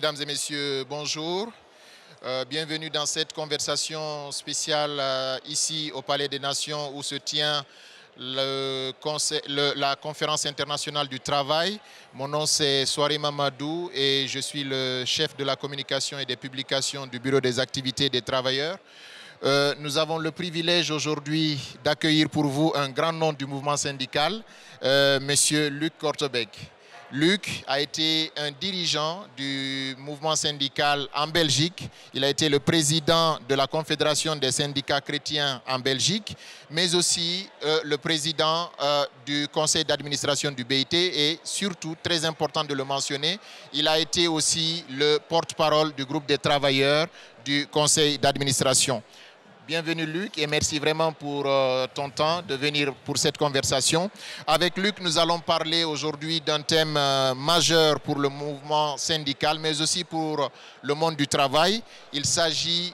Mesdames et messieurs, bonjour. Bienvenue dans cette conversation spéciale ici au Palais des Nations où se tient la conférence internationale du travail. Mon nom c'est Soarim Amadou et je suis le chef de la communication et des publications du Bureau des activités des travailleurs. Nous avons le privilège aujourd'hui d'accueillir pour vous un grand nom du mouvement syndical, monsieur Luc Cortebeeck. Luc a été un dirigeant du mouvement syndical en Belgique. Il a été le président de la Confédération des syndicats chrétiens en Belgique, mais aussi le président du conseil d'administration du BIT et surtout, très important de le mentionner, il a été aussi le porte-parole du groupe des travailleurs du conseil d'administration. Bienvenue Luc et merci vraiment pour ton temps de venir pour cette conversation. Avec Luc, nous allons parler aujourd'hui d'un thème majeur pour le mouvement syndical, mais aussi pour le monde du travail. Il s'agit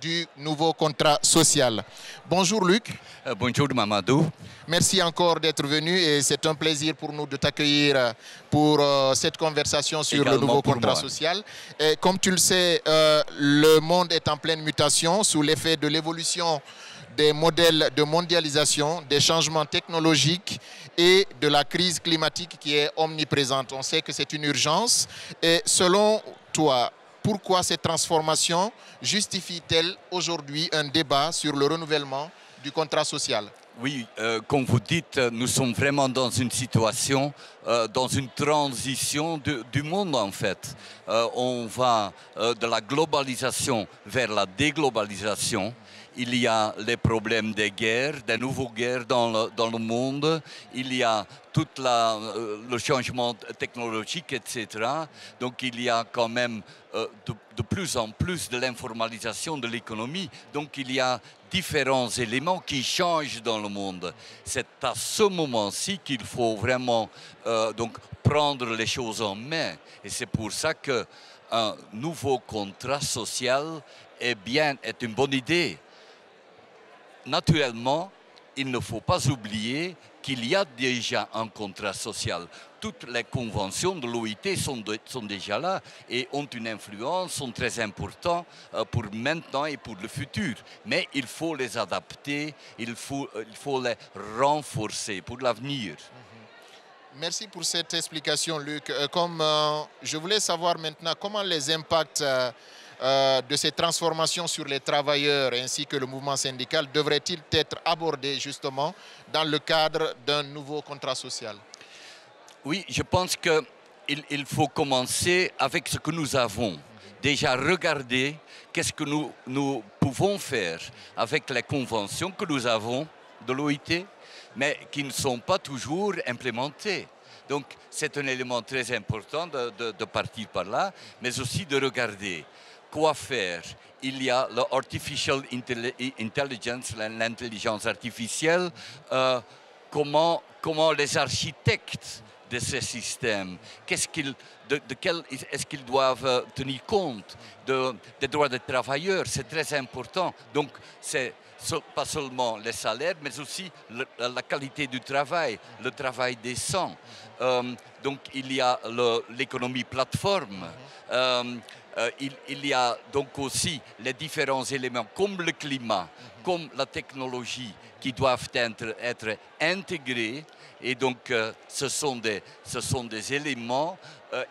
du nouveau contrat social. Bonjour Luc. Bonjour Mamadou. Merci encore d'être venu et c'est un plaisir pour nous de t'accueillir pour cette conversation sur le nouveau contrat social. Et comme tu le sais, le monde est en pleine mutation sous l'effet de l'évolution des modèles de mondialisation, des changements technologiques et de la crise climatique qui est omniprésente. On sait que c'est une urgence et selon toi, pourquoi cette transformation justifie-t-elle aujourd'hui un débat sur le renouvellement du contrat social? Oui, comme vous dites, nous sommes vraiment dans une situation, dans une transition du monde en fait. On va de la globalisation vers la déglobalisation. Il y a les problèmes des guerres, des nouvelles guerres dans le monde. Il y a tout le changement technologique, etc. Donc il y a quand même de plus en plus de l'informalisation de l'économie. Donc il y a différents éléments qui changent dans le monde. C'est à ce moment-ci qu'il faut vraiment donc prendre les choses en main. Et c'est pour ça qu'un nouveau contrat social est une bonne idée. Naturellement, il ne faut pas oublier qu'il y a déjà un contrat social. Toutes les conventions de l'OIT sont déjà là et ont une influence, sont très importantes pour maintenant et pour le futur. Mais il faut les adapter, il faut les renforcer pour l'avenir. Merci pour cette explication, Luc. Comme je voulais savoir maintenant comment les impacts de ces transformations sur les travailleurs ainsi que le mouvement syndical devrait-il être abordé justement dans le cadre d'un nouveau contrat social? Oui, je pense qu'il faut commencer avec ce que nous avons. Déjà regarder qu'est-ce que nous pouvons faire avec les conventions que nous avons de l'OIT, mais qui ne sont pas toujours implémentées. Donc c'est un élément très important de partir par là, mais aussi de regarder. Quoi faire? Il y a l'artificial intelligence, l'intelligence artificielle. Comment les architectes de ces systèmes, est-ce qu'ils doivent tenir compte des droits des travailleurs? C'est très important. Donc, c'est pas seulement les salaires, mais aussi la qualité du travail, le travail décent. Donc, il y a l'économie plateforme. Il y a donc aussi les différents éléments comme le climat, comme la technologie qui doivent être intégrés. Et donc, ce sont des éléments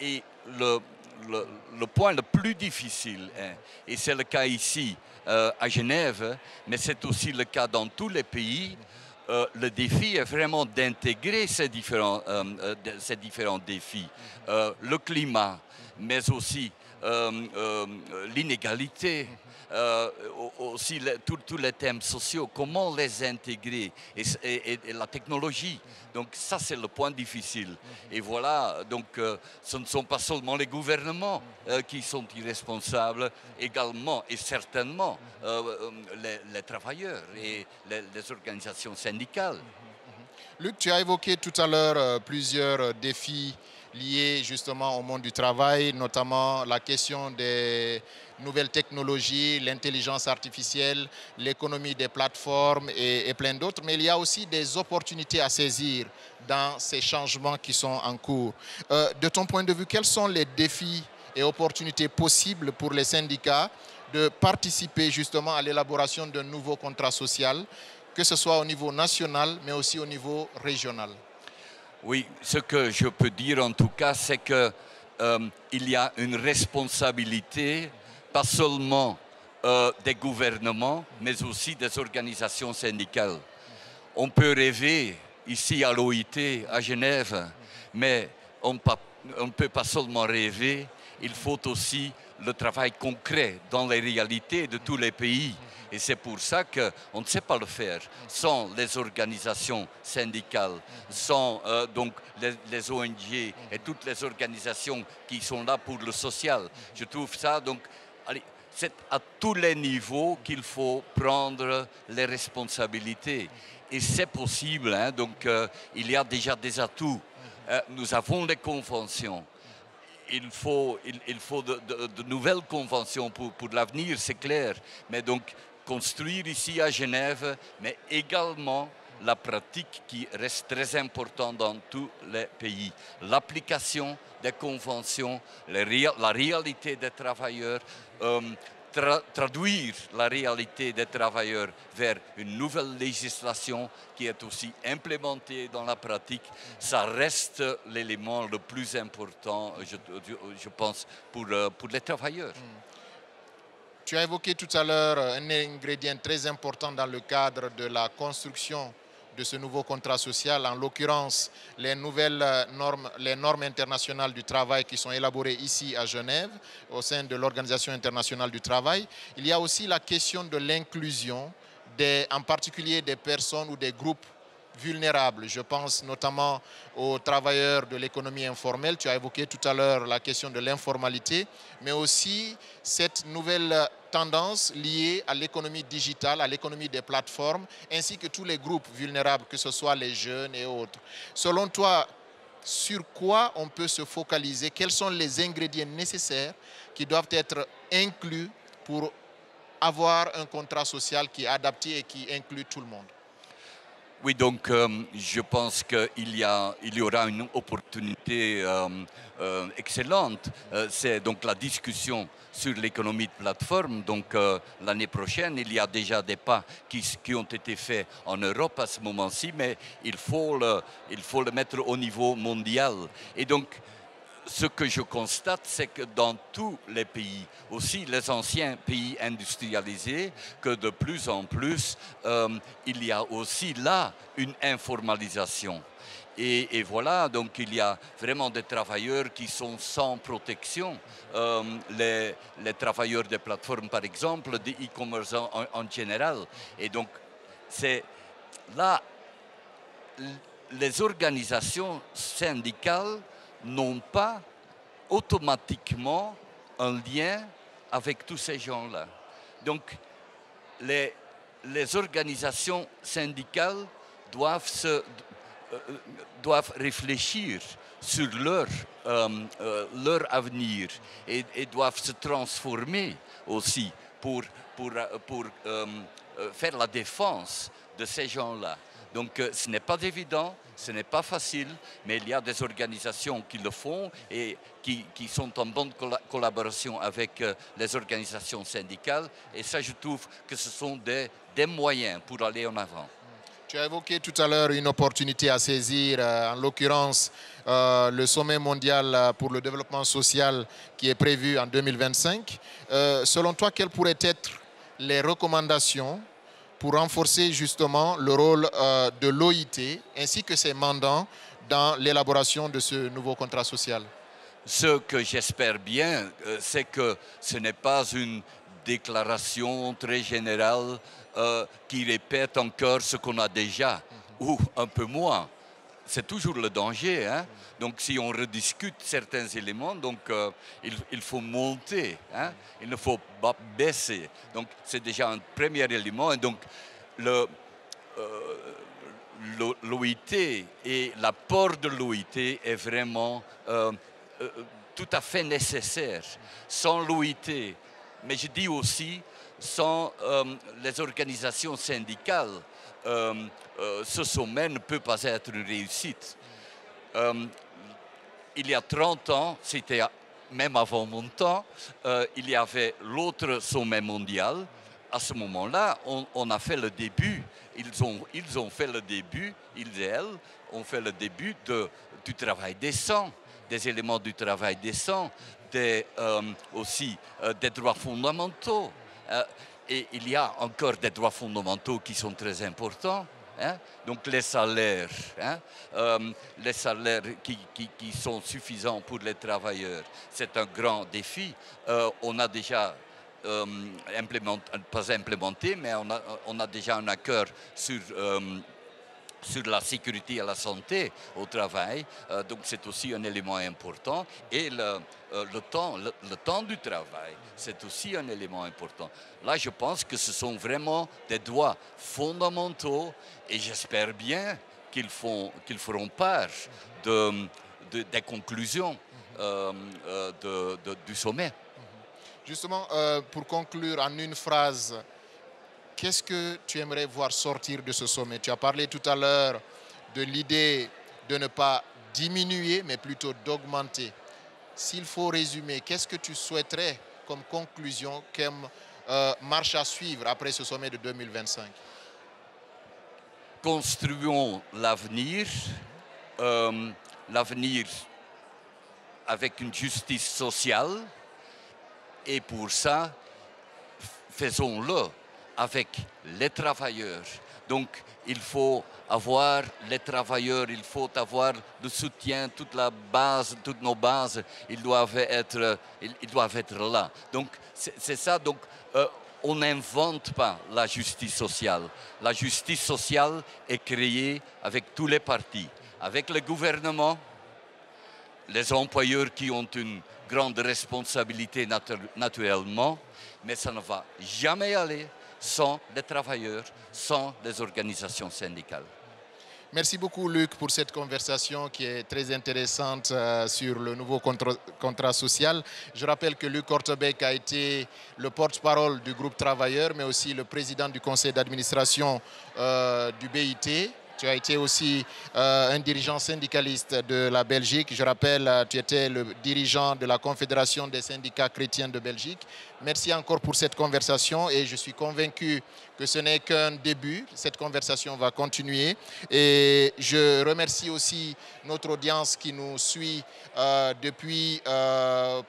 et le point le plus difficile, hein, et c'est le cas ici à Genève, mais c'est aussi le cas dans tous les pays. Le défi est vraiment d'intégrer ces différents défis. Le climat, mais aussi l'inégalité, aussi tous les thèmes sociaux, comment les intégrer et la technologie. Donc ça, c'est le point difficile. Et voilà, donc ce ne sont pas seulement les gouvernements qui sont irresponsables, également et certainement les travailleurs et les organisations syndicales. Luc, tu as évoqué tout à l'heure plusieurs défis liés justement au monde du travail, notamment la question des nouvelles technologies, l'intelligence artificielle, l'économie des plateformes et plein d'autres. Mais il y a aussi des opportunités à saisir dans ces changements qui sont en cours. De ton point de vue, quels sont les défis et opportunités possibles pour les syndicats de participer justement à l'élaboration d'un nouveau contrat social, que ce soit au niveau national, mais aussi au niveau régional. Oui, ce que je peux dire en tout cas, c'est que il y a une responsabilité, pas seulement des gouvernements, mais aussi des organisations syndicales. On peut rêver ici à l'OIT, à Genève, mais on ne peut pas seulement rêver, il faut aussi le travail concret dans les réalités de tous les pays. Et c'est pour ça qu'on ne sait pas le faire sans les organisations syndicales, sans donc les ONG et toutes les organisations qui sont là pour le social. Je trouve ça, donc, c'est à tous les niveaux qu'il faut prendre les responsabilités. Et c'est possible, hein, donc il y a déjà des atouts. Nous avons les conventions. Il faut de nouvelles conventions pour l'avenir, c'est clair. Mais donc, construire ici à Genève, mais également la pratique qui reste très importante dans tous les pays. L'application des conventions, la réalité des travailleurs, traduire la réalité des travailleurs vers une nouvelle législation qui est aussi implémentée dans la pratique, ça reste l'élément le plus important, je pense, pour les travailleurs. Tu as évoqué tout à l'heure un ingrédient très important dans le cadre de la construction de ce nouveau contrat social, en l'occurrence les nouvelles normes, les normes internationales du travail qui sont élaborées ici à Genève au sein de l'Organisation internationale du travail. Il y a aussi la question de l'inclusion, en particulier des personnes ou des groupes vulnérables. Je pense notamment aux travailleurs de l'économie informelle. Tu as évoqué tout à l'heure la question de l'informalité, mais aussi cette nouvelle tendance liée à l'économie digitale, à l'économie des plateformes, ainsi que tous les groupes vulnérables, que ce soit les jeunes et autres. Selon toi, sur quoi on peut se focaliser? Quels sont les ingrédients nécessaires qui doivent être inclus pour avoir un contrat social qui est adapté et qui inclut tout le monde? Oui, donc je pense qu'il y aura une opportunité excellente. C'est donc la discussion sur l'économie de plateforme. Donc l'année prochaine, il y a déjà des pas qui ont été faits en Europe à ce moment-ci, mais il faut le mettre au niveau mondial. Et donc, ce que je constate, c'est que dans tous les pays, aussi les anciens pays industrialisés, que de plus en plus, il y a aussi là une informalisation. Et voilà, donc il y a vraiment des travailleurs qui sont sans protection. Les travailleurs des plateformes, par exemple, des e-commerce en général. Et donc, c'est là, les organisations syndicales n'ont pas automatiquement un lien avec tous ces gens-là. Donc, les organisations syndicales doivent réfléchir sur leur avenir et doivent se transformer aussi pour faire la défense de ces gens-là. Donc, ce n'est pas évident, ce n'est pas facile, mais il y a des organisations qui le font et qui sont en bonne collaboration avec les organisations syndicales. Et ça, je trouve que ce sont des moyens pour aller en avant. Tu as évoqué tout à l'heure une opportunité à saisir, en l'occurrence le sommet mondial pour le développement social qui est prévu en 2025. Selon toi, quelles pourraient être les recommandations pour renforcer justement le rôle de l'OIT ainsi que ses mandants dans l'élaboration de ce nouveau contrat social? Ce que j'espère bien, c'est que ce n'est pas une déclaration très générale qui répète encore ce qu'on a déjà, ou un peu moins. C'est toujours le danger, hein? Donc si on rediscute certains éléments, donc, il faut monter, hein? Il ne faut pas baisser. Donc c'est déjà un premier élément. Et donc l'OIT et l'apport de l'OIT est vraiment tout à fait nécessaire. Sans l'OIT, mais je dis aussi sans les organisations syndicales, ce sommet ne peut pas être une réussite. Il y a 30 ans, c'était même avant mon temps, il y avait l'autre sommet mondial. À ce moment-là, on a fait le début, ils ont fait le début, ils et elles ont fait le début du travail décent, des éléments du travail décent, des droits fondamentaux. Et il y a encore des droits fondamentaux qui sont très importants. Hein? Donc les salaires, hein? Les salaires qui sont suffisants pour les travailleurs, c'est un grand défi. On a déjà on a déjà un accord sur la sécurité et la santé au travail, donc c'est aussi un élément important. Et le temps du travail, c'est aussi un élément important. Là, je pense que ce sont vraiment des droits fondamentaux et j'espère bien qu'ils feront part des conclusions du sommet. Justement, pour conclure en une phrase, qu'est-ce que tu aimerais voir sortir de ce sommet? Tu as parlé tout à l'heure de l'idée de ne pas diminuer, mais plutôt d'augmenter. S'il faut résumer, qu'est-ce que tu souhaiterais comme conclusion, comme marche à suivre après ce sommet de 2025? Construisons l'avenir, l'avenir avec une justice sociale. Et pour ça, faisons-le avec les travailleurs. Donc, il faut avoir les travailleurs, il faut avoir le soutien, toute la base, toutes nos bases, ils doivent être là. Donc, c'est ça. Donc, on n'invente pas la justice sociale. La justice sociale est créée avec tous les partis, avec le gouvernement, les employeurs qui ont une grande responsabilité naturellement, mais ça ne va jamais aller sans les travailleurs, sans les organisations syndicales. Merci beaucoup Luc pour cette conversation qui est très intéressante sur le nouveau contrat social. Je rappelle que Luc Cortebeeck a été le porte-parole du groupe travailleur, mais aussi le président du conseil d'administration du BIT. Tu as été aussi un dirigeant syndicaliste de la Belgique. Je rappelle, tu étais le dirigeant de la Confédération des syndicats chrétiens de Belgique. Merci encore pour cette conversation et je suis convaincu que ce n'est qu'un début. Cette conversation va continuer. Et je remercie aussi notre audience qui nous suit depuis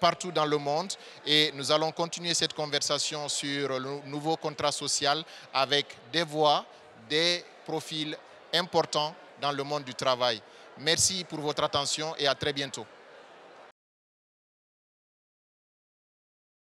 partout dans le monde. Et nous allons continuer cette conversation sur le nouveau contrat social avec des voix, des profils important dans le monde du travail. Merci pour votre attention et à très bientôt.